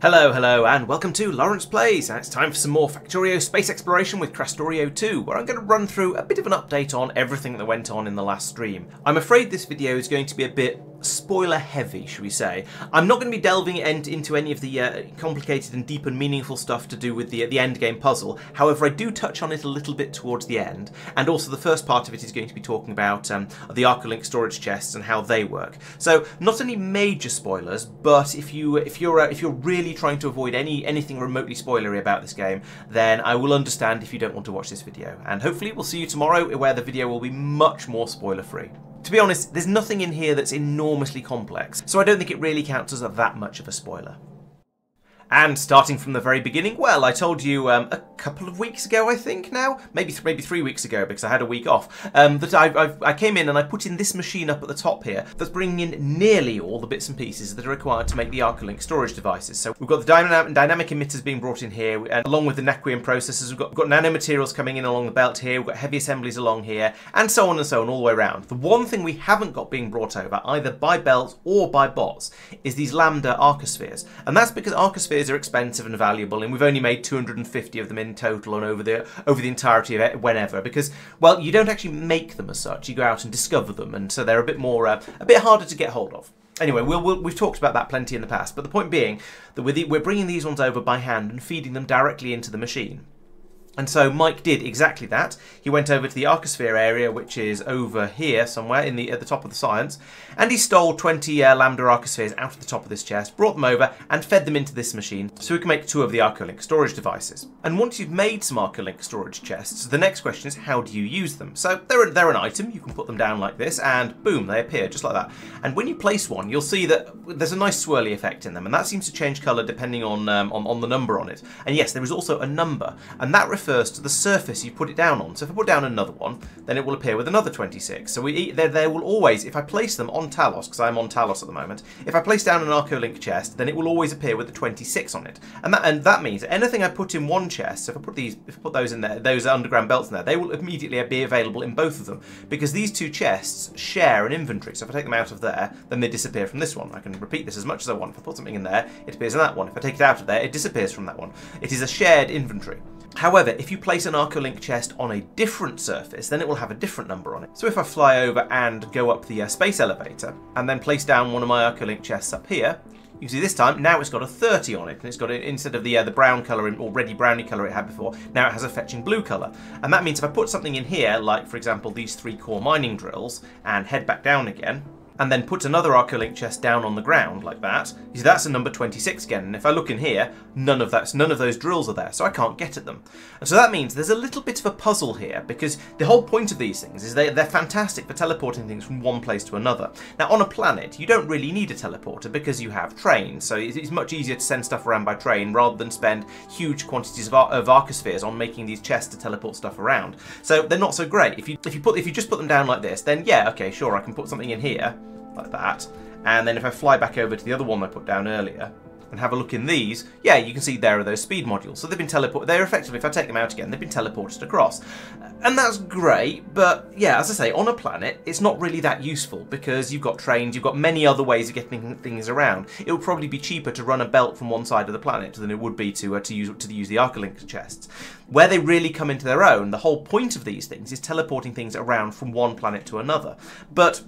Hello, hello, and welcome to Lawrence Plays, and it's time for some more Factorio Space Exploration with Krastorio 2, where I'm going to run through a bit of an update on everything that went on in the last stream. I'm afraid this video is going to be a bit spoiler heavy, should we say. I'm not going to be delving into any of the complicated and deep and meaningful stuff to do with the end game puzzle. However, I do touch on it a little bit towards the end, and also the first part of it is going to be talking about the Arcolink storage chests and how they work. So not any major spoilers, but if you're really trying to avoid anything remotely spoilery about this game, then I will understand if you don't want to watch this video. And hopefully we'll see you tomorrow, where the video will be much more spoiler free. To be honest, there's nothing in here that's enormously complex, so I don't think it really counts as that much of a spoiler. And starting from the very beginning, well, I told you a couple of weeks ago, I think now, maybe 3 weeks ago, because I had a week off, that I came in and I put in this machine up at the top here that's bringing in nearly all the bits and pieces that are required to make the Arcolink storage devices. So we've got the dynamic emitters being brought in here, and along with the Naquium processors, we've got nanomaterials coming in along the belt here, we've got heavy assemblies along here, and so on, all the way around. The one thing we haven't got being brought over, either by belts or by bots, is these Lambda Archospheres, and that's because Archospheres are expensive and valuable, and we've only made 250 of them in total and over the entirety of it whenever, because, well, you don't actually make them as such, you go out and discover them, and so they're a bit harder to get hold of. Anyway, we've talked about that plenty in the past, but the point being that we're bringing these ones over by hand and feeding them directly into the machine. And so Mike did exactly that. He went over to the Archosphere area, which is over here somewhere at the top of the science, and he stole 20 Lambda Archospheres out of the top of this chest, brought them over, and fed them into this machine so we can make 2 of the Arcolink storage devices. And once you've made some Arcolink storage chests, the next question is, how do you use them? So they're an item, you can put them down like this, and boom, they appear just like that. And when you place one, you'll see that there's a nice swirly effect in them, and that seems to change colour depending on the number on it. And yes, there is also a number, and that refers to the surface you put it down on. So if I put down another one, then it will appear with another 26. So there will always, if I place them on Talos, because I'm on Talos at the moment, if I place down an Arcolink chest, then it will always appear with the 26 on it. And that means anything I put in one chest, so if I put those in there, those underground belts in there, they will immediately be available in both of them, because these two chests share an inventory. So if I take them out of there, then they disappear from this one. I can repeat this as much as I want. If I put something in there, it appears in that one. If I take it out of there, it disappears from that one. It is a shared inventory. However, if you place an Arcolink chest on a different surface, then it will have a different number on it. So if I fly over and go up the space elevator, and then place down one of my Arcolink chests up here, you can see this time, now it's got a 30 on it, and it's got, instead of the brown colour, or reddy browny colour it had before, now it has a fetching blue colour. And that means if I put something in here, like for example these 3 core mining drills, and head back down again, and then put another Arcolink chest down on the ground like that, you see that's a number 26 again, and if I look in here, none of those drills are there, so I can't get at them. And so that means there's a little bit of a puzzle here, because the whole point of these things is they're fantastic for teleporting things from one place to another. Now on a planet, you don't really need a teleporter because you have trains, so it's much easier to send stuff around by train rather than spend huge quantities of Archospheres on making these chests to teleport stuff around. So they're not so great. If you just put them down like this, then yeah, okay, sure, I can put something in here, like that, and then if I fly back over to the other one I put down earlier and have a look in these, yeah, you can see there are those speed modules. So they've been teleported, they're effectively, if I take them out again, they've been teleported across. And that's great, but yeah, as I say, on a planet, it's not really that useful because you've got trains, you've got many other ways of getting things around. It would probably be cheaper to run a belt from one side of the planet than it would be to use the Arcolink chests. Where they really come into their own, the whole point of these things is teleporting things around from one planet to another. But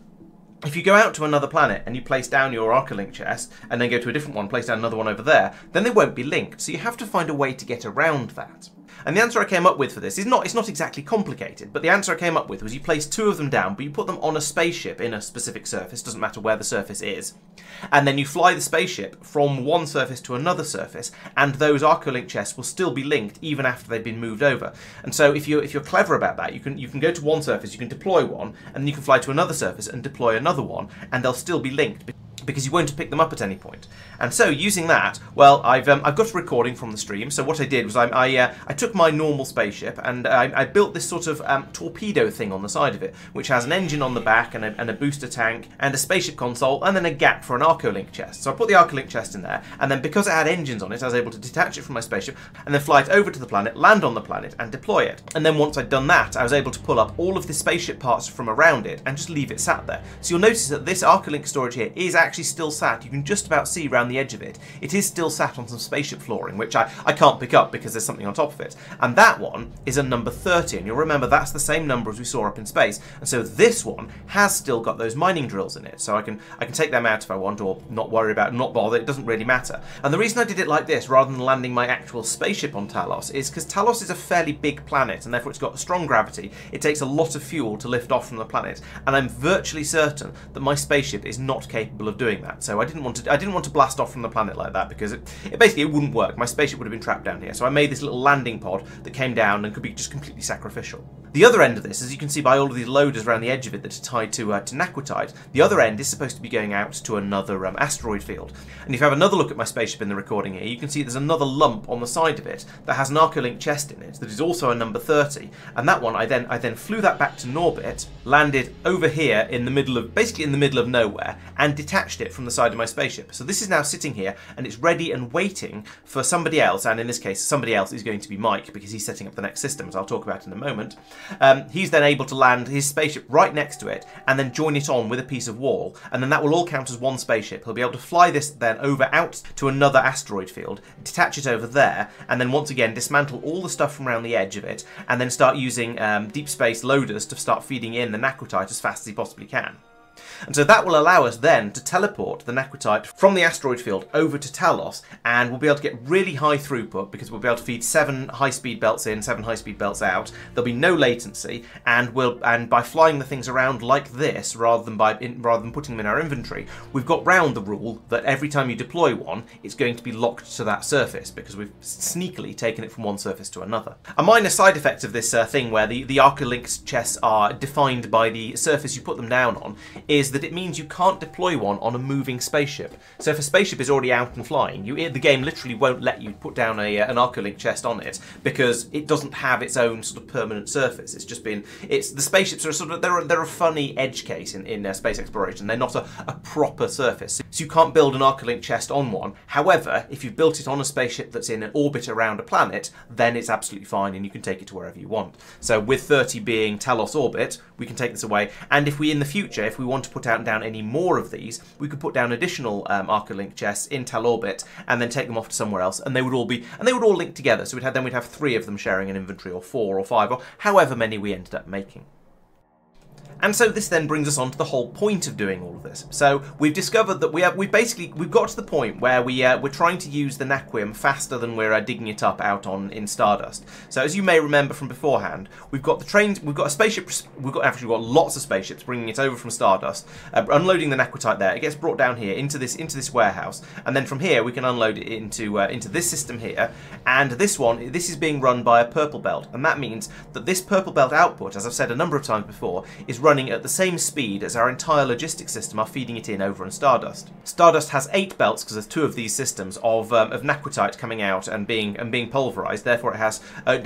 if you go out to another planet and you place down your Arcolink chest and then go to a different one, place down another one over there, then they won't be linked, so you have to find a way to get around that. And the answer I came up with for this is it's not exactly complicated, but the answer I came up with was you place 2 of them down, but you put them on a spaceship in a specific surface, doesn't matter where the surface is, and then you fly the spaceship from one surface to another surface, and those Arcolink chests will still be linked even after they've been moved over. And so if you're clever about that, you can go to one surface, you can deploy one, and then you can fly to another surface and deploy another one, and they'll still be linked, because you won't pick them up at any point. And so using that, well, I've got a recording from the stream. So what I did was I took my normal spaceship and I built this sort of torpedo thing on the side of it, which has an engine on the back and a booster tank and a spaceship console and then a gap for an Arcolink chest. So I put the Arcolink chest in there, and then because it had engines on it, I was able to detach it from my spaceship and then fly it over to the planet, land on the planet and deploy it. And then once I'd done that, I was able to pull up all of the spaceship parts from around it and just leave it sat there. So you'll notice that this Arcolink storage here is actually actually still sat. You can just about see around the edge of it. It is still sat on some spaceship flooring, which I can't pick up because there's something on top of it. And that one is a number 30, and you'll remember that's the same number as we saw up in space. And so this one has still got those mining drills in it, so I can take them out if I want, or not worry about, not bother, it doesn't really matter. And the reason I did it like this, rather than landing my actual spaceship on Talos, is because Talos is a fairly big planet, and therefore it's got strong gravity. It takes a lot of fuel to lift off from the planet, and I'm virtually certain that my spaceship is not capable of doing that. So I didn't want to blast off from the planet like that, because it basically wouldn't work. My spaceship would have been trapped down here. So I made this little landing pod that came down and could be just completely sacrificial. The other end of this, as you can see by all of these loaders around the edge of it that are tied to Naquitite, the other end is supposed to be going out to another asteroid field. And if you have another look at my spaceship in the recording here, you can see there's another lump on the side of it that has an Arcolink chest in it that is also a number 30. And that one, I then flew that back to Norbit, landed over here in the middle of, basically in the middle of nowhere, and detached it from the side of my spaceship. So this is now sitting here, and it's ready and waiting for somebody else, and in this case, somebody else is going to be Mike, because he's setting up the next system, as I'll talk about in a moment. He's then able to land his spaceship right next to it and then join it on with a piece of wall, and then that will all count as one spaceship. He'll be able to fly this then over out to another asteroid field, detach it over there, and then once again dismantle all the stuff from around the edge of it, and then start using deep space loaders to start feeding in the Naquitite as fast as he possibly can. And so that will allow us then to teleport the Naquitite from the asteroid field over to Talos, and we'll be able to get really high throughput because we'll be able to feed 7 high-speed belts in, 7 high-speed belts out. There'll be no latency, and by flying the things around like this rather than putting them in our inventory, we've got round the rule that every time you deploy one, it's going to be locked to that surface because we've sneakily taken it from one surface to another. A minor side effect of this thing where the Arcolink chests are defined by the surface you put them down on is that it means you can't deploy one on a moving spaceship. So if a spaceship is already out and flying, the game literally won't let you put down an Arcolink chest on it because it doesn't have its own sort of permanent surface. It's just been, the spaceships are they're a funny edge case in space exploration. They're not a proper surface. So you can't build an Arcolink chest on one. However, if you've built it on a spaceship that's in an orbit around a planet, then it's absolutely fine and you can take it to wherever you want. So with 30 being Talos orbit, we can take this away. And if we, in the future, if we want to put down any more of these, we could put down additional Arcolink chests in Tal orbit and then take them off to somewhere else, and they would all link together. So we'd have 3 of them sharing an inventory, or 4 or 5, or however many we ended up making. And so this then brings us on to the whole point of doing all of this. So we've discovered that we've got to the point where we're trying to use the Naquium faster than we're digging it up out in Stardust. So as you may remember from beforehand, we've got the trains, we've got a spaceship, we've got lots of spaceships bringing it over from Stardust, unloading the Naquitite there. It gets brought down here into this warehouse, and then from here we can unload it into this system here. And this is being run by a purple belt, and that means that this purple belt output, as I've said a number of times before, is running at the same speed as our entire logistics system are feeding it in over on Stardust. Stardust has 8 belts because there's 2 of these systems of Naquitite coming out and being pulverized. Therefore, it has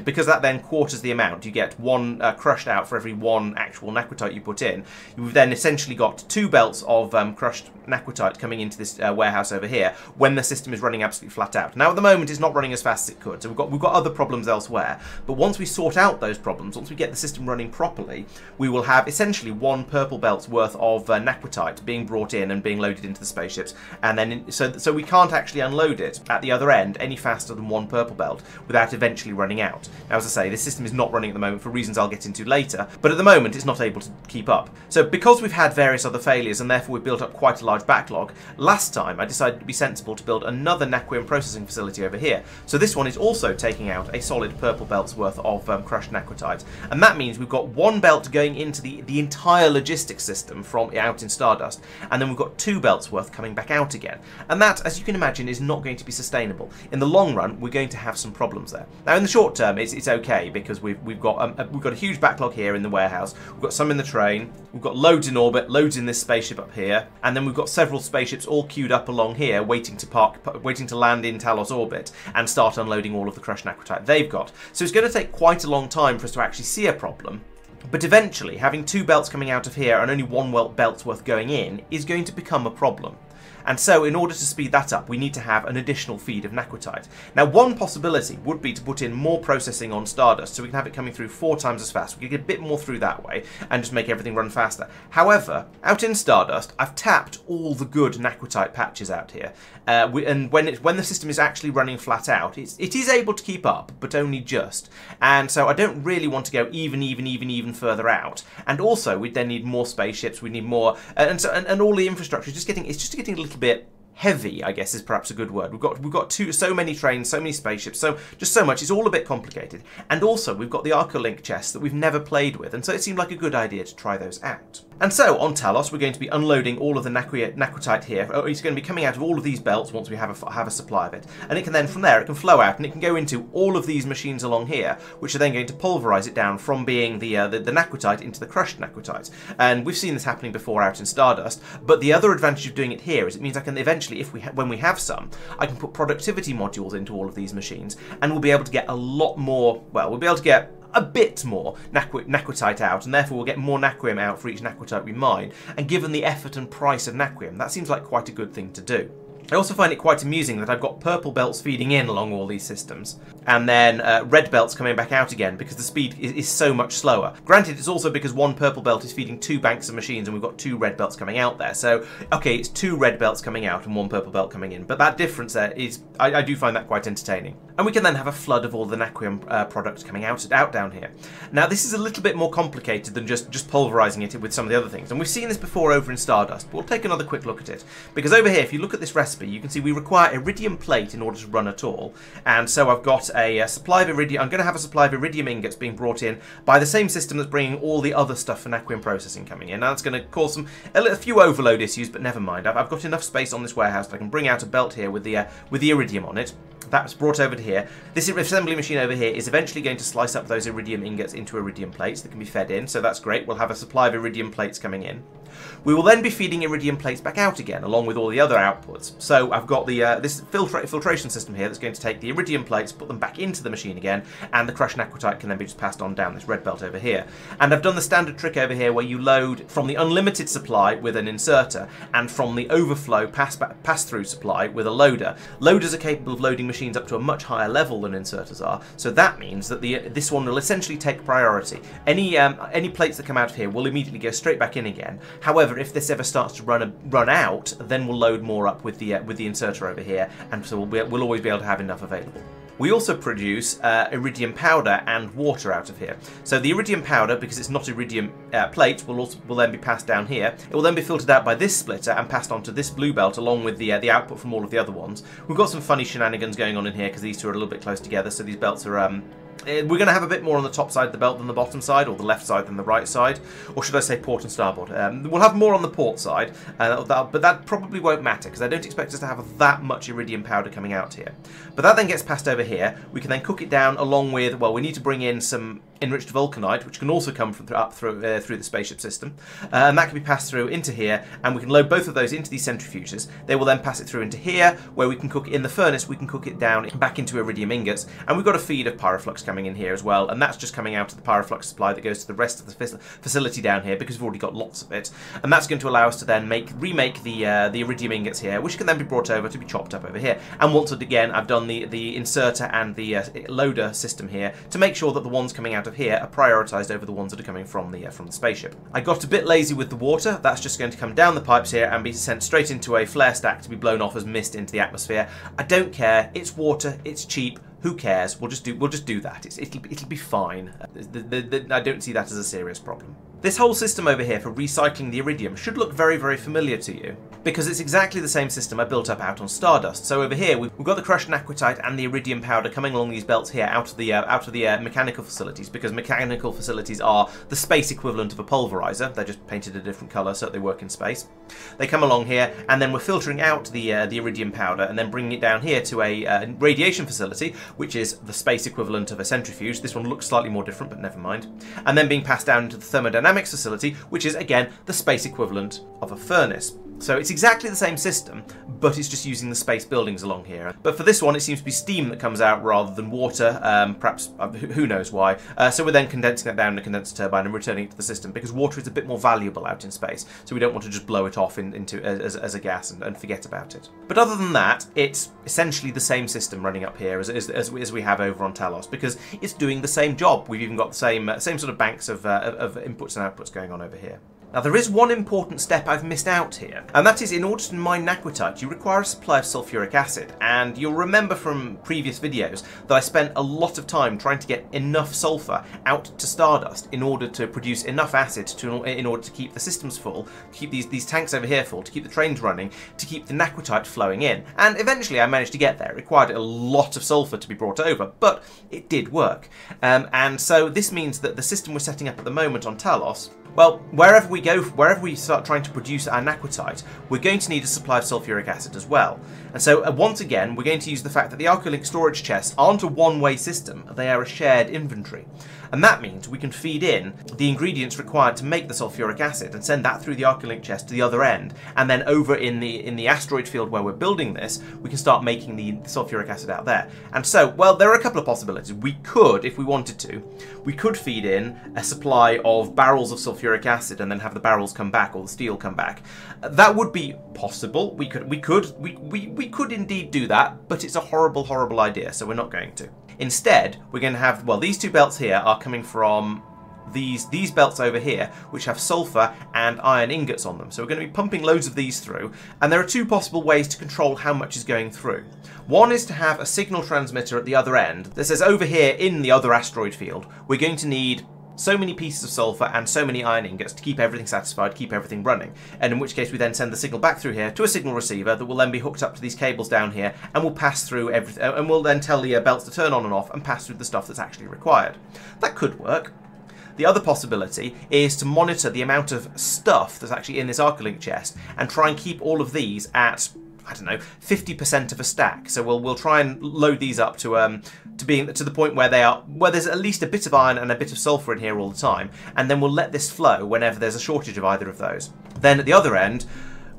because that then quarters the amount. You get 1 crushed out for every 1 actual Naquitite you put in. You've then essentially got 2 belts of crushed Naquitite coming into this warehouse over here when the system is running absolutely flat out. Now at the moment, it's not running as fast as it could, so we've got other problems elsewhere. But once we sort out those problems, once we get the system running properly, we will have essentially 1 purple belt's worth of Naquitite being brought in and being loaded into the spaceships, and then so we can't actually unload it at the other end any faster than 1 purple belt without eventually running out. Now, as I say, this system is not running at the moment for reasons I'll get into later, but at the moment it's not able to keep up. So because we've had various other failures and therefore we've built up quite a large backlog, last time I decided to be sensible to build another Naquium processing facility over here. So this one is also taking out a solid purple belt's worth of crushed Naquitite, and that means we've got 1 belt going into the entire logistics system from out in Stardust, and then we've got 2 belts worth coming back out again. And that, as you can imagine, is not going to be sustainable. In the long run, we're going to have some problems there. Now, in the short term, it's okay because we've got a huge backlog here in the warehouse. We've got some in the train. We've got loads in orbit, loads in this spaceship up here, and then we've got several spaceships all queued up along here, waiting to land in Talos orbit and start unloading all of the crushed Naquitite they've got. So it's going to take quite a long time for us to actually see a problem. But eventually, having 2 belts coming out of here and only 1 belt worth going in is going to become a problem. And so in order to speed that up, we need to have an additional feed of Naquitite. Now, one possibility would be to put in more processing on Stardust, so we can have it coming through 4 times as fast. We could get a bit more through that way and just make everything run faster. However, out in Stardust, I've tapped all the good Naquitite patches out here. And when the system is actually running flat out, it is able to keep up, but only just. And so I don't really want to go even further out. And also, we'd then need more spaceships, we'd need more... And all the infrastructure is just getting a little bit heavy, I guess, is perhaps a good word. We've got so many trains, so many spaceships, so much. It's all a bit complicated. And also, we've got the Arcolink chests that we've never played with, and so it seemed like a good idea to try those out. And so, on Talos, we're going to be unloading all of the Naquitite here. It's going to be coming out of all of these belts once we have a supply of it. And it can then, from there, it can flow out, and it can go into all of these machines along here, which are then going to pulverise it down from being the Naquitite into the crushed Naquitite. And we've seen this happening before out in Stardust, but the other advantage of doing it here is it means I can eventually, when we have some, I can put productivity modules into all of these machines, and we'll be able to get a lot more, well, we'll be able to get a bit more Naquitite out, and therefore we'll get more Naquium out for each Naquitite we mine, and given the effort and price of Naquium, that seems like quite a good thing to do. I also find it quite amusing that I've got purple belts feeding in along all these systems, and then red belts coming back out again because the speed is so much slower. Granted, it's also because one purple belt is feeding 2 banks of machines and we've got 2 red belts coming out there. So, okay, it's 2 red belts coming out and 1 purple belt coming in, but that difference there is, I do find that quite entertaining. And we can then have a flood of all the Naquium products coming out down here. Now, this is a little bit more complicated than just pulverising it with some of the other things, and we've seen this before over in Stardust, but we'll take another quick look at it. Because over here, if you look at this recipe, you can see we require iridium plate in order to run at all, and so I've got a supply of iridium. I'm going to have a supply of iridium ingots being brought in by the same system that's bringing all the other stuff for Naquium processing coming in. Now that's going to cause a few overload issues, but never mind. I've got enough space on this warehouse that I can bring out a belt here with the iridium on it. That's brought over to here. This assembly machine over here is eventually going to slice up those iridium ingots into iridium plates that can be fed in, so that's great. We'll have a supply of iridium plates coming in. We will then be feeding iridium plates back out again, along with all the other outputs. So I've got the this filtration system here that's going to take the iridium plates, put them back into the machine again, and the crushed Naquitite can then be just passed on down this red belt over here. And I've done the standard trick over here where you load from the unlimited supply with an inserter, and from the overflow pass-through supply with a loader. Loaders are capable of loading machines up to a much higher level than inserters are, so that means that this one will essentially take priority. Any plates that come out of here will immediately go straight back in again. However, if this ever starts to run out, then we'll load more up with the inserter over here, and so we'll always be able to have enough available. We also produce iridium powder and water out of here. So the iridium powder, because it's not iridium plates, will then be passed down here. It will then be filtered out by this splitter and passed onto this blue belt along with the output from all of the other ones. We've got some funny shenanigans going on in here because these two are a little bit close together, so these belts are... We're going to have a bit more on the top side of the belt than the bottom side, or the left side than the right side, or should I say port and starboard. We'll have more on the port side, but that probably won't matter because I don't expect us to have that much iridium powder coming out here. But that then gets passed over here. We can then cook it down along with, well, we need to bring in some enriched vulcanite, which can also come up through the spaceship system, and that can be passed through into here, and we can load both of those into these centrifuges. They will then pass it through into here, where we can cook it in the furnace. We can cook it down back into iridium ingots, and we've got a feed of pyroflux coming in here as well, and that's just coming out of the pyroflux supply that goes to the rest of the facility down here because we've already got lots of it, and that's going to allow us to then remake the iridium ingots here, which can then be brought over to be chopped up over here. And once again, I've done the inserter and the loader system here to make sure that the ones coming out of here are prioritised over the ones that are coming from the spaceship. I got a bit lazy with the water. That's just going to come down the pipes here and be sent straight into a flare stack to be blown off as mist into the atmosphere. I don't care. It's water. It's cheap. Who cares? We'll just do that. It'll be fine. I don't see that as a serious problem. This whole system over here for recycling the iridium should look very, very familiar to you, because it's exactly the same system I built up out on Stardust. So over here, we've got the crushed Naquitite and the iridium powder coming along these belts here out of the mechanical facilities, because mechanical facilities are the space equivalent of a pulverizer. They're just painted a different colour so that they work in space. They come along here, and then we're filtering out the iridium powder and then bringing it down here to a radiation facility, which is the space equivalent of a centrifuge. This one looks slightly more different, but never mind. And then being passed down into the thermodynamics facility, which is, again, the space equivalent of a furnace. So it's exactly the same system, but it's just using the space buildings along here. But for this one, it seems to be steam that comes out rather than water, perhaps, who knows why. So we're then condensing that down in a condenser turbine and returning it to the system, because water is a bit more valuable out in space, so we don't want to just blow it off as a gas and forget about it. But other than that, it's essentially the same system running up here as we have over on Talos, because it's doing the same job. We've even got the same sort of banks of inputs and outputs going on over here. Now, there is one important step I've missed out here, and that is, in order to mine Naquitite, you require a supply of sulfuric acid, and you'll remember from previous videos that I spent a lot of time trying to get enough sulfur out to Stardust in order to produce enough acid in order to keep the systems full, keep these tanks over here full, to keep the trains running, to keep the Naquitite flowing in, and eventually I managed to get there. It required a lot of sulfur to be brought over, but it did work, and so this means that the system we're setting up at the moment on Talos, well, wherever we go, wherever we start trying to produce our Naquitite, we're going to need a supply of sulfuric acid as well. And so, once again, we're going to use the fact that the Arcolink storage chests aren't a one-way system, they are a shared inventory. And that means we can feed in the ingredients required to make the sulfuric acid and send that through the Arcolink chest to the other end, and then over in the asteroid field where we're building this, we can start making the sulfuric acid out there. And so, well, there are a couple of possibilities. We could, if we wanted to, we could feed in a supply of barrels of sulfuric acid and then have the barrels come back or the steel come back. That would be possible. We could indeed do that, but it's a horrible idea, so we're not going to. Instead, we're going to have, well, these two belts here are coming from these belts over here, which have sulfur and iron ingots on them. So we're going to be pumping loads of these through, and there are two possible ways to control how much is going through. One is to have a signal transmitter at the other end that says, over here in the other asteroid field, we're going to need so many pieces of sulfur and so many iron ingots to keep everything satisfied, keep everything running. And in which case we then send the signal back through here to a signal receiver that will then be hooked up to these cables down here, and will pass through everything, and will then tell the belts to turn on and off and pass through the stuff that's actually required. That could work. The other possibility is to monitor the amount of stuff that's actually in this Arcolink chest and try and keep all of these at, I don't know, 50% of a stack. So we'll try and load these up to the point where they are, where there's at least a bit of iron and a bit of sulfur in here all the time, and then we'll let this flow whenever there's a shortage of either of those. Then at the other end,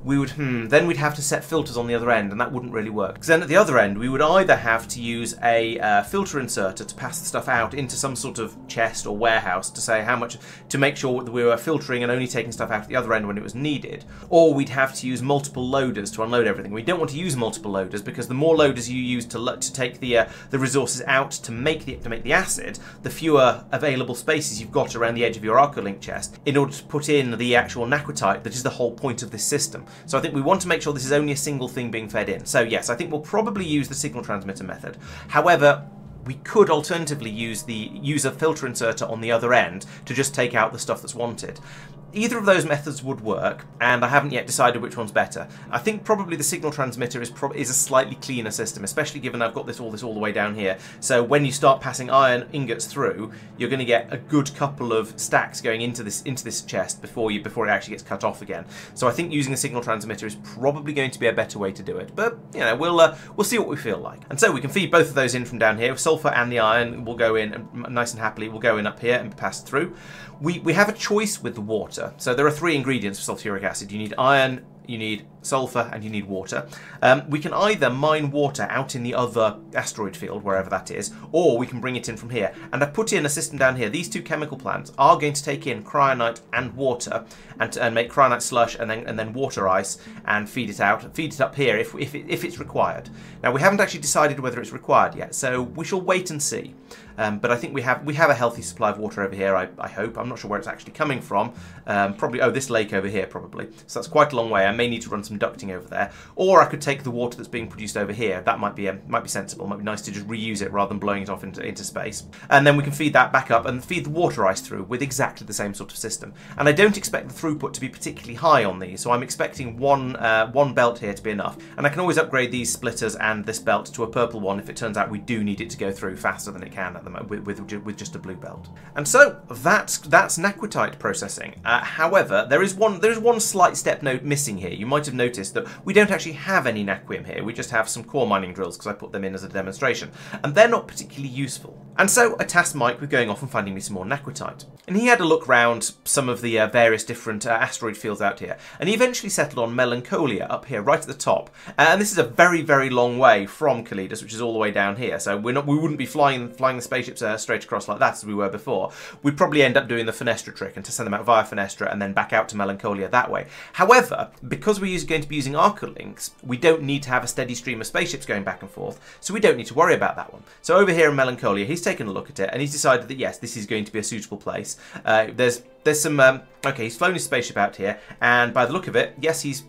we would, then we'd have to set filters on the other end, and that wouldn't really work. Because then at the other end, we would either have to use a filter inserter to pass the stuff out into some sort of chest or warehouse to say how much, to make sure that we were filtering and only taking stuff out at the other end when it was needed. Or we'd have to use multiple loaders to unload everything. We don't want to use multiple loaders, because the more loaders you use to take the resources out to make the acid, the fewer available spaces you've got around the edge of your Arcolink chest in order to put in the actual Naquitite, that is the whole point of this system. So I think we want to make sure this is only a single thing being fed in. So yes, I think we'll probably use the signal transmitter method. However, we could alternatively use a filter inserter on the other end to just take out the stuff that's wanted. Either of those methods would work, and I haven't yet decided which one's better. I think probably the signal transmitter is a slightly cleaner system, especially given I've got all the way down here. So when you start passing iron ingots through, you're going to get a good couple of stacks going into this chest before it actually gets cut off again. So I think using a signal transmitter is probably going to be a better way to do it. But you know, we'll see what we feel like. And so we can feed both of those in from down here. Sulfur and the iron will go in nice and happily. Will go in up here and be passed through. We have a choice with the water. So there are three ingredients for sulfuric acid. You need iron, you need sulfur, and you need water. We can either mine water out in the other asteroid field, wherever that is, or we can bring it in from here. And I put in a system down here. These two chemical plants are going to take in cryonite and water, and make cryonite slush and then water ice, and feed it up here if it's required. Now, we haven't actually decided whether it's required yet, so we shall wait and see. But I think we have a healthy supply of water over here, I hope. I'm not sure where it's actually coming from. Probably, oh, this lake over here, probably. So that's quite a long way. I may need to run some ducting over there. Or I could take the water that's being produced over here. That might be sensible. It might be nice to just reuse it rather than blowing it off into space. And then we can feed that back up and feed the water ice through with exactly the same sort of system. And I don't expect the throughput to be particularly high on these, so I'm expecting one belt here to be enough. And I can always upgrade these splitters and this belt to a purple one if it turns out we do need it to go through faster than it can. the with just a blue belt. And so that's Naquitite processing. However, there is one slight step note missing here. You might have noticed that we don't actually have any Naquium here. We just have some core mining drills because I put them in as a demonstration, and they're not particularly useful. And so I tasked Mike with going off and finding me some more Naquitite. And he had a look round some of the various different asteroid fields out here, and he eventually settled on Melancholia up here right at the top. And this is a very, very long way from Calidus, which is all the way down here, so we wouldn't be flying the spaceships straight across like that as we were before. We'd probably end up doing the Fenestra trick and to send them out via Fenestra and then back out to Melancholia that way. However, because we're going to be using Arcolinks, we don't need to have a steady stream of spaceships going back and forth, so we don't need to worry about that one. So over here in Melancholia, he's taken a look at it and he's decided that yes, this is going to be a suitable place. There's some, okay, he's flown his spaceship out here, and by the look of it, yes, he's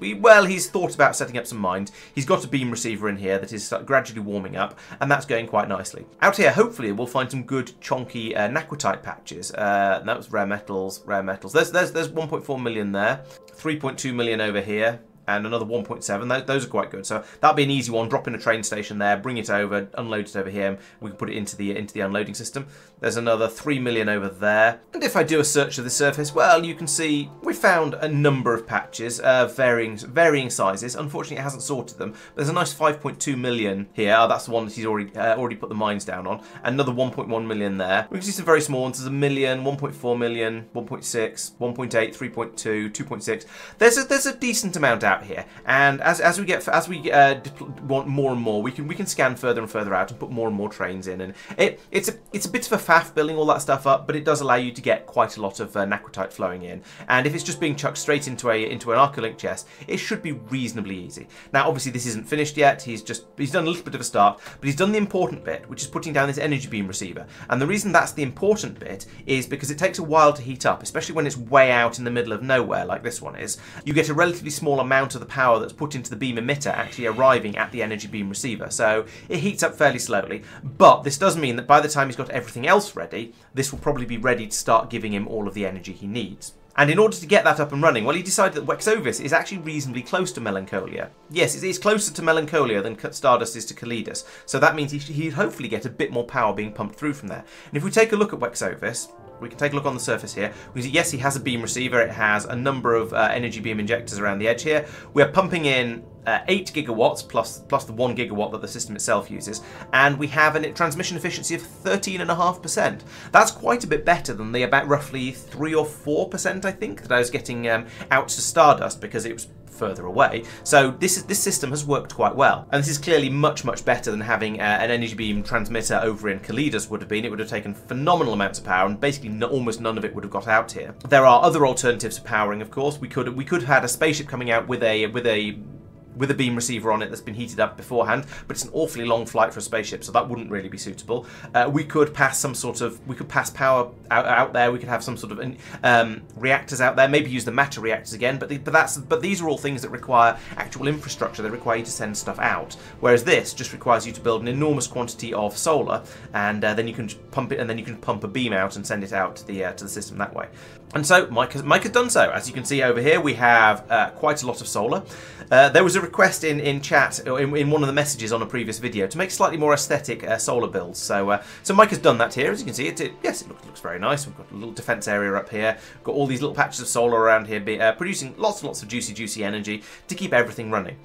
thought about setting up some mines. He's got a beam receiver in here that is gradually warming up, and that's going quite nicely. Out here, hopefully, we'll find some good, chonky Naquitite patches. That was rare metals, rare metals. There's 1.4 million there, 3.2 million over here, and another 1.7. Those are quite good. So that'll be an easy one. Drop in a train station there, bring it over, unload it over here. And we can put it into the unloading system. There's another 3 million over there. And if I do a search of the surface, well, you can see we found a number of patches, varying sizes. Unfortunately, it hasn't sorted them. But there's a nice 5.2 million here. Oh, that's the one that he's already put the mines down on. Another 1.1 million there. We can see some very small ones. There's a million, 1.4 million, 1.6, 1.8, 3.2, 2.6. There's a decent amount out here, and as we want more and more, we can scan further and further out and put more and more trains in, and it's a bit of a faff building all that stuff up, but it does allow you to get quite a lot of Naquitite flowing in. And if it's just being chucked straight into an Arcolink chest, it should be reasonably easy. Now, obviously, this isn't finished yet. He's done a little bit of a start, but he's done the important bit, which is putting down this energy beam receiver. And the reason that's the important bit is because it takes a while to heat up, especially when it's way out in the middle of nowhere like this one is. You get a relatively small amount of the power that's put into the beam emitter actually arriving at the energy beam receiver, so it heats up fairly slowly, but this does mean that by the time he's got everything else ready, this will probably be ready to start giving him all of the energy he needs. And in order to get that up and running, well, he decided that Wexovus is actually reasonably close to Melancholia. Yes, it's closer to Melancholia than Stardust is to Calidus, so that means he'd hopefully get a bit more power being pumped through from there. And if we take a look at Wexovus, we can take a look on the surface here. We see, yes, he has a beam receiver. It has a number of energy beam injectors around the edge here. We're pumping in 8 gigawatts plus the 1 gigawatt that the system itself uses, and we have a transmission efficiency of 13.5%. That's quite a bit better than the about roughly 3 or 4%, I think, that I was getting out to Stardust because it was further away. So this system has worked quite well, and this is clearly much better than having an energy beam transmitter over in Calidus would have been. It would have taken phenomenal amounts of power, and basically almost none of it would have got out here. There are other alternatives to powering, of course. We could have had a spaceship coming out with a beam receiver on it that's been heated up beforehand, but it's an awfully long flight for a spaceship, so that wouldn't really be suitable. We could pass power out there. We could have some sort of reactors out there. Maybe use the matter reactors again, but these are all things that require actual infrastructure. They require you to send stuff out, whereas this just requires you to build an enormous quantity of solar, and then you can pump it, and then you can pump a beam out and send it out to the system that way. And so Mike has done so. As you can see over here, we have quite a lot of solar. There was a request in chat, or in one of the messages on a previous video, to make slightly more aesthetic solar builds. So so Mike has done that here. As you can see, it looks very nice. We've got a little defense area up here. We've got all these little patches of solar around here, producing lots and lots of juicy energy to keep everything running.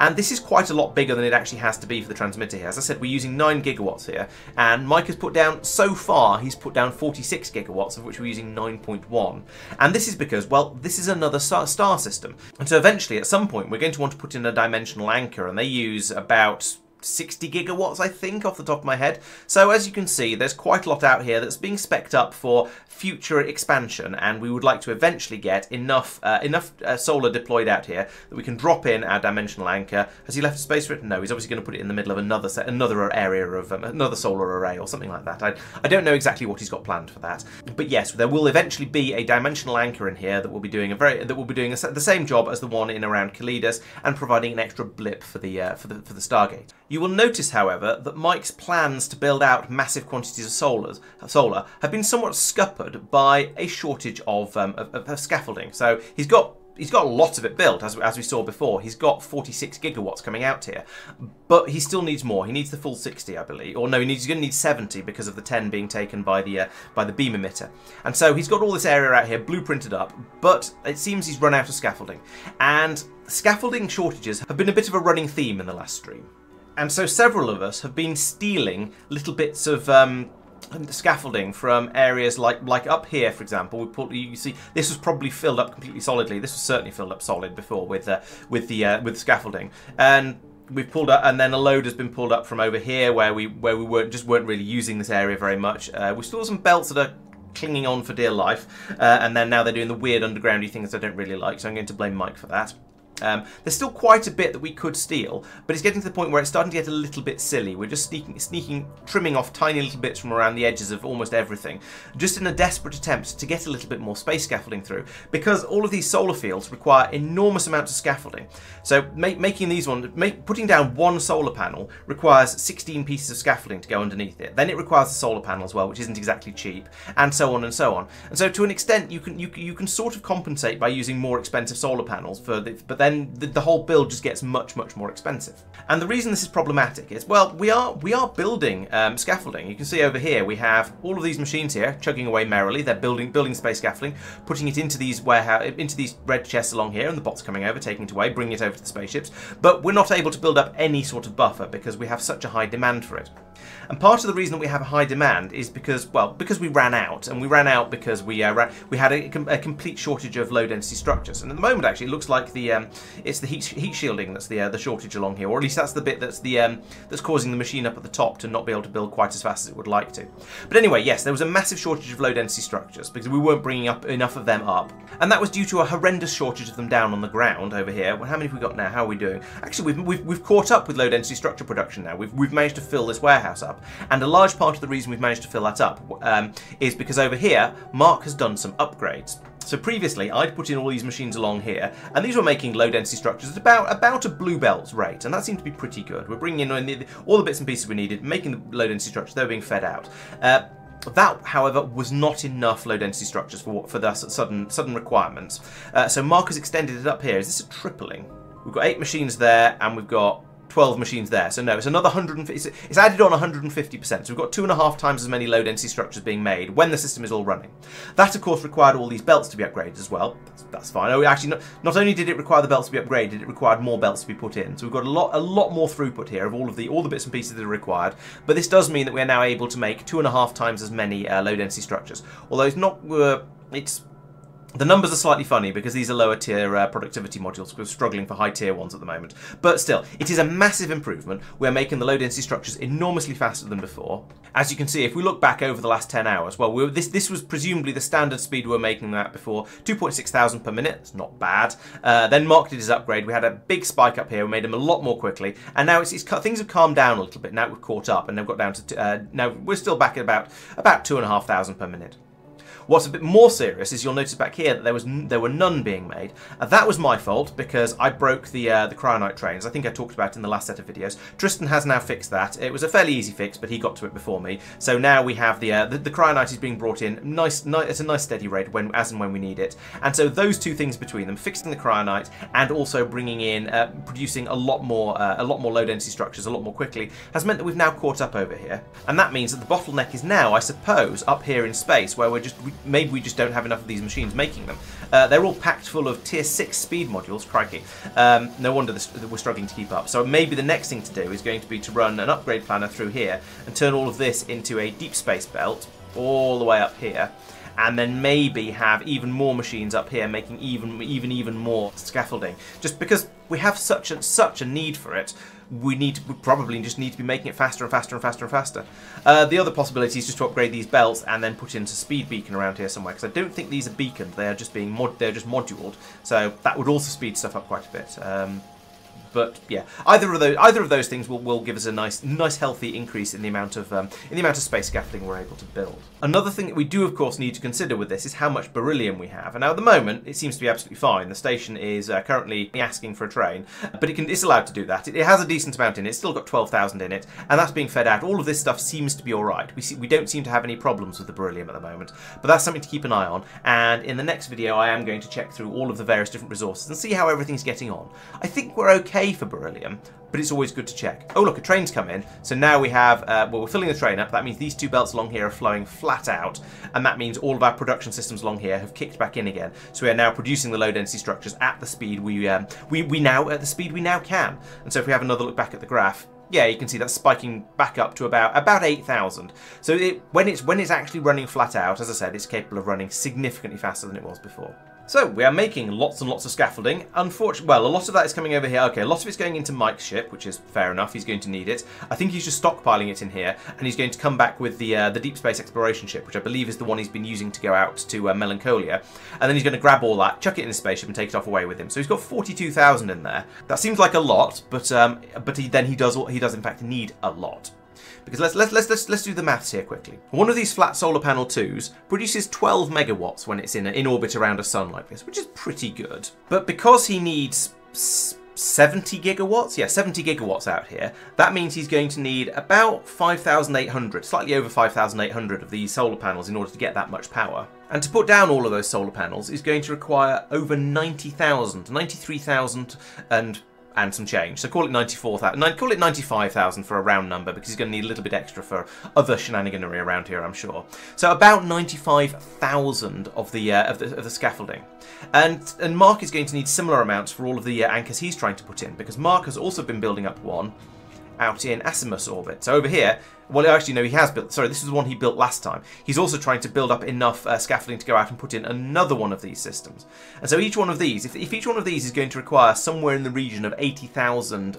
And this is quite a lot bigger than it actually has to be for the transmitter here. As I said, we're using 9 gigawatts here, and Mike has put down, so far, he's put down 46 gigawatts, of which we're using 9.1. And this is because, well, this is another star system. And so eventually, at some point, we're going to want to put in a dimensional anchor, and they use about 60 gigawatts, I think, off the top of my head. So as you can see, there's quite a lot out here that's being spec'd up for future expansion, and we would like to eventually get enough solar deployed out here that we can drop in our dimensional anchor. Has he left space for it? No, he's obviously going to put it in the middle of another area of another solar array or something like that. I don't know exactly what he's got planned for that, but yes, there will eventually be a dimensional anchor in here that will be doing the same job as the one in around Calidus and providing an extra blip for the Stargate. You will notice, however, that Mike's plans to build out massive quantities of solar have been somewhat scuppered by a shortage of scaffolding. So he's got he's got a lot of it built, as we saw before. He's got 46 gigawatts coming out here, but he still needs more. He needs the full 60, I believe, or no, he's going to need 70 because of the 10 being taken by the beam emitter. And so he's got all this area out here blueprinted up, but it seems he's run out of scaffolding. And scaffolding shortages have been a bit of a running theme in the last stream. And so several of us have been stealing little bits of scaffolding from areas like up here, for example. You see, this was probably filled up completely solidly. This was certainly filled up solid before with scaffolding, and we've pulled up, and then a load has been pulled up from over here where we weren't really using this area very much. We still have some belts that are clinging on for dear life, and then now they're doing the weird undergroundy things I don't really like. So I'm going to blame Mike for that. There's still quite a bit that we could steal, but it's getting to the point where it's starting to get a little bit silly. We're just trimming off tiny little bits from around the edges of almost everything, just in a desperate attempt to get a little bit more space scaffolding through, because all of these solar fields require enormous amounts of scaffolding. So putting down one solar panel requires 16 pieces of scaffolding to go underneath it. Then it requires a solar panel as well, which isn't exactly cheap, and so on and so on. And so to an extent, you can sort of compensate by using more expensive solar panels, but then the whole build just gets much, much more expensive. And the reason this is problematic is, well, we are building scaffolding. You can see over here we have all of these machines here chugging away merrily. They're building space scaffolding, putting it into these red chests along here, and the bots coming over, taking it away, bringing it over to the spaceships. But we're not able to build up any sort of buffer because we have such a high demand for it. And part of the reason that we have a high demand is because we ran out, and we ran out because we had a complete shortage of low density structures. And at the moment, actually, it looks like it's the heat shielding that's the shortage along here, or at least that's the bit that's causing the machine up at the top to not be able to build quite as fast as it would like to. But anyway, yes, there was a massive shortage of low density structures because we weren't bringing up enough of them up, and that was due to a horrendous shortage of them down on the ground over here. Well, how many have we got now? How are we doing? Actually, we've caught up with low density structure production now. We've managed to fill this warehouse up, and a large part of the reason we've managed to fill that up is because over here Mark has done some upgrades. So previously, I'd put in all these machines along here, and these were making low-density structures at about a blue belt rate, and that seemed to be pretty good. We're bringing in all the bits and pieces we needed, making the low-density structures. They were being fed out. That, however, was not enough low-density structures for the sudden requirements. So Mark has extended it up here. Is this a tripling? We've got 8 machines there, and we've got 12 machines there, so no, it's another 150, it's added on 150%, so we've got 2.5 times as many low density structures being made when the system is all running. That of course required all these belts to be upgraded as well. That's fine. Oh, actually, not only did it require the belts to be upgraded, it required more belts to be put in, so we've got a lot more throughput here of all the bits and pieces that are required. But this does mean that we're now able to make 2.5 times as many low density structures, although it's not, the numbers are slightly funny because these are lower tier productivity modules. We're struggling for high tier ones at the moment. But still, it is a massive improvement. We're making the low density structures enormously faster than before. As you can see, if we look back over the last 10 hours, well, this was presumably the standard speed we were making that before, 2,600 per minute. It's not bad. Then Mark did his upgrade. We had a big spike up here. We made him a lot more quickly. And now things have calmed down a little bit. Now we've caught up, and they've got down to, now we're still back at about 2,500 per minute. What's a bit more serious is you'll notice back here that there were none being made. That was my fault because I broke the cryonite trains. I think I talked about it in the last set of videos. Tristan has now fixed that. It was a fairly easy fix, but he got to it before me. So now we have the cryonite is being brought in at a nice steady rate as and when we need it. And so those two things between them, fixing the cryonite and also bringing in producing a lot more low density structures a lot more quickly, has meant that we've now caught up over here. And that means that the bottleneck is now, I suppose, up here in space where we're just. Maybe we just don't have enough of these machines making them. They're all packed full of tier 6 speed modules, crikey. No wonder we're struggling to keep up. So maybe the next thing to do is going to be to run an upgrade planner through here and turn all of this into a deep space belt all the way up here. And then maybe have even more machines up here making even more scaffolding. Just because we have such a need for it, we probably just need to be making it faster and faster and faster and faster. The other possibility is just to upgrade these belts and then put in a speed beacon around here somewhere, because I don't think these are beaconed. They are just moduled, so that would also speed stuff up quite a bit. But yeah, either of those things will give us a nice healthy increase in the amount of space scaffolding we're able to build. Another thing that we do of course need to consider with this is how much beryllium we have. And now at the moment it seems to be absolutely fine. The station is currently asking for a train, but it's allowed to do that. It has a decent amount in it. It's still got 12,000 in it, and that's being fed out. All of this stuff seems to be all right. We don't seem to have any problems with the beryllium at the moment, but that's something to keep an eye on. And in the next video I am going to check through all of the various different resources and see how everything's getting on. I think we're okay for beryllium, but it's always good to check. Oh look, a train's come in. So now we have, well, we're filling the train up. That means these two belts along here are flowing flat out, and that means all of our production systems along here have kicked back in again. So we are now producing the low density structures at the speed we now can. And so if we have another look back at the graph, yeah, you can see that's spiking back up to about 8,000. So when it's actually running flat out, as I said, it's capable of running significantly faster than it was before. So we are making lots and lots of scaffolding. Unfortunately, well, a lot of that is coming over here. Okay, a lot of it's going into Mike's ship, which is fair enough. He's going to need it. I think he's just stockpiling it in here, and he's going to come back with the Deep Space Exploration ship, which I believe is the one he's been using to go out to Melancholia. And then he's going to grab all that, chuck it in his spaceship, and take it off away with him. So he's got 42,000 in there. That seems like a lot, but he does in fact need a lot. Because let's do the maths here quickly. One of these flat solar panel 2s produces 12 megawatts when it's in orbit around a sun like this, which is pretty good. But because he needs 70 gigawatts? Yeah, 70 gigawatts out here. That means he's going to need about 5,800, slightly over 5,800 of these solar panels in order to get that much power. And to put down all of those solar panels is going to require over 90,000, 93,000 and some change. So call it 94,000, call it 95,000 for a round number, because he's going to need a little bit extra for other shenaniganery around here, I'm sure. So about 95,000 of the scaffolding, and Mark is going to need similar amounts for all of the anchors he's trying to put in, because Mark has also been building up one out in Asimus orbit. So over here, well, actually no, he has built, sorry, this is the one he built last time. He's also trying to build up enough scaffolding to go out and put in another one of these systems. And so each one of these, if each one of these is going to require somewhere in the region of 80,000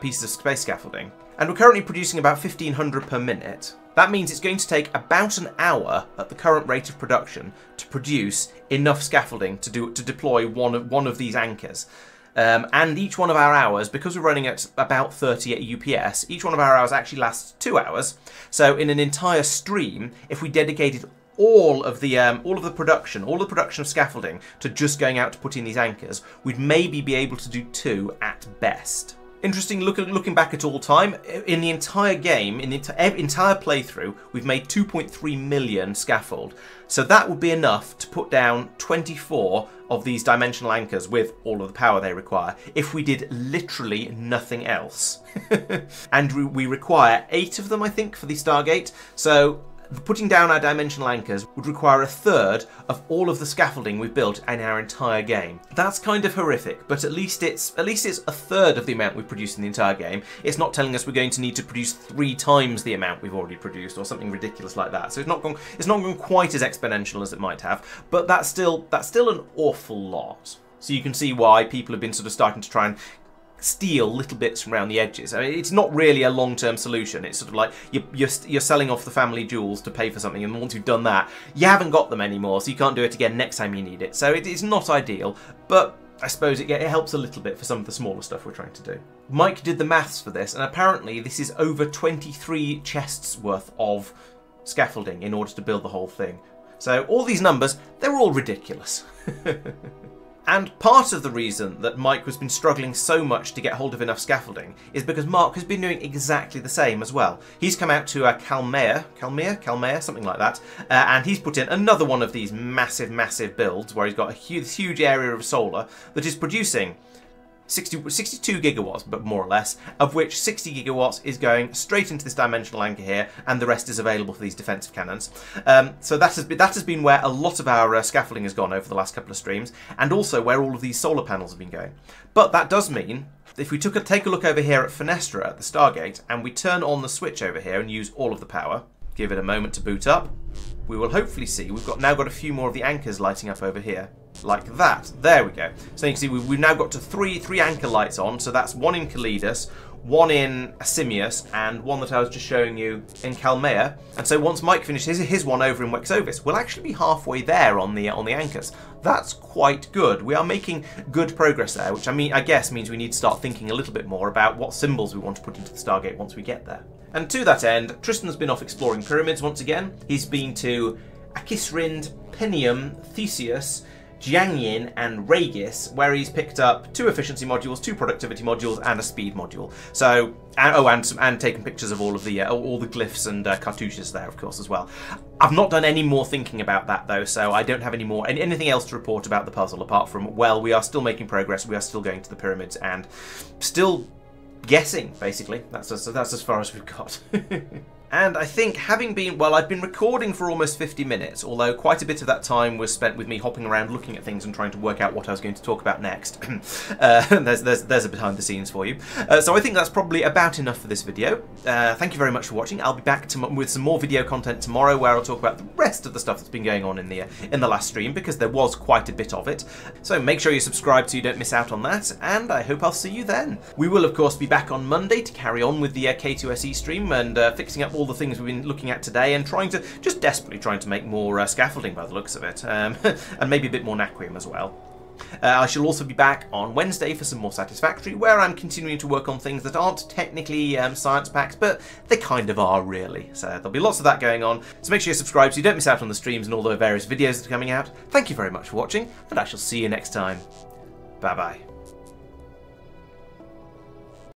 pieces of space scaffolding, and we're currently producing about 1,500 per minute, that means it's going to take about an hour at the current rate of production to produce enough scaffolding to deploy one of these anchors. And each one of our hours, because we're running at about 30 at UPS, each one of our hours actually lasts 2 hours. So in an entire stream, if we dedicated all of the production of scaffolding to just going out to put in these anchors, we'd maybe be able to do 2 at best. Interesting, looking back at all time, in the entire game, in the entire playthrough, we've made 2.3 million scaffold. So that would be enough to put down 24 of these dimensional anchors with all of the power they require, if we did literally nothing else. And we require 8 of them, I think, for the Stargate. So putting down our dimensional anchors would require 1/3 of all of the scaffolding we've built in our entire game. That's kind of horrific, but at least it's 1/3 of the amount we've produced in the entire game. It's not telling us we're going to need to produce 3 times the amount we've already produced or something ridiculous like that. So it's not gone quite as exponential as it might have, but that's still an awful lot. So you can see why people have been sort of starting to try and steal little bits from around the edges. I mean, it's not really a long-term solution. It's sort of like you're selling off the family jewels to pay for something, and once you've done that, you haven't got them anymore, so you can't do it again next time you need it. So it's not ideal, but I suppose it helps a little bit for some of the smaller stuff we're trying to do. Mike did the maths for this, and apparently this is over 23 chests worth of scaffolding in order to build the whole thing. So all these numbers, they're all ridiculous. And part of the reason that Mike has been struggling so much to get hold of enough scaffolding is because Mark has been doing exactly the same as well. He's come out to Calmea, something like that, and he's put in another one of these massive builds where he's got a huge area of solar that is producing 62 gigawatts, but more or less, of which 60 gigawatts is going straight into this dimensional anchor here, and the rest is available for these defensive cannons. So that has been where a lot of our scaffolding has gone over the last couple of streams, and also where all of these solar panels have been going. But that does mean if we take a look over here at Fenestra at the Stargate, and we turn on the switch over here and use all of the power, give it a moment to boot up, we will hopefully see we've now got a few more of the anchors lighting up over here. Like that. There we go. So you can see we've now got to three anchor lights on. So that's one in Calidus, one in Asimus, and one that I was just showing you in Calmea. And so once Mike finishes his one over in Wexovus, we'll actually be halfway there on the anchors. that's quite good. We are making good progress there, which I guess means we need to start thinking a little bit more about what symbols we want to put into the Stargate once we get there. And to that end, Tristan's been off exploring pyramids once again. He's been to Akisrind, Penium, Theseus, Jiangyin and Regis, where he's picked up 2 efficiency modules, 2 productivity modules, and a speed module. So, and taken pictures of all the glyphs and cartouches there, of course, as well. I've not done any more thinking about that though, so I don't have anything else to report about the puzzle apart from, well, we are still making progress, we are still going to the pyramids, and still guessing basically. That's as far as we've got. And I think having been, well, I've been recording for almost 50 minutes, although quite a bit of that time was spent with me hopping around looking at things and trying to work out what I was going to talk about next. There's a behind the scenes for you. So I think that's probably about enough for this video. Thank you very much for watching. I'll be back with some more video content tomorrow where I'll talk about the rest of the stuff that's been going on in the last stream, because there was quite a bit of it. So make sure you subscribe so you don't miss out on that, and I hope I'll see you then. We will, of course, be back on Monday to carry on with the K2SE stream and fixing up all the things we've been looking at today and desperately trying to make more scaffolding by the looks of it, and maybe a bit more Naquium as well. I shall also be back on Wednesday for some more Satisfactory, where I'm continuing to work on things that aren't technically science packs, but they kind of are really, so there'll be lots of that going on. So make sure you subscribe so you don't miss out on the streams and all the various videos that are coming out. Thank you very much for watching, and I shall see you next time. Bye bye.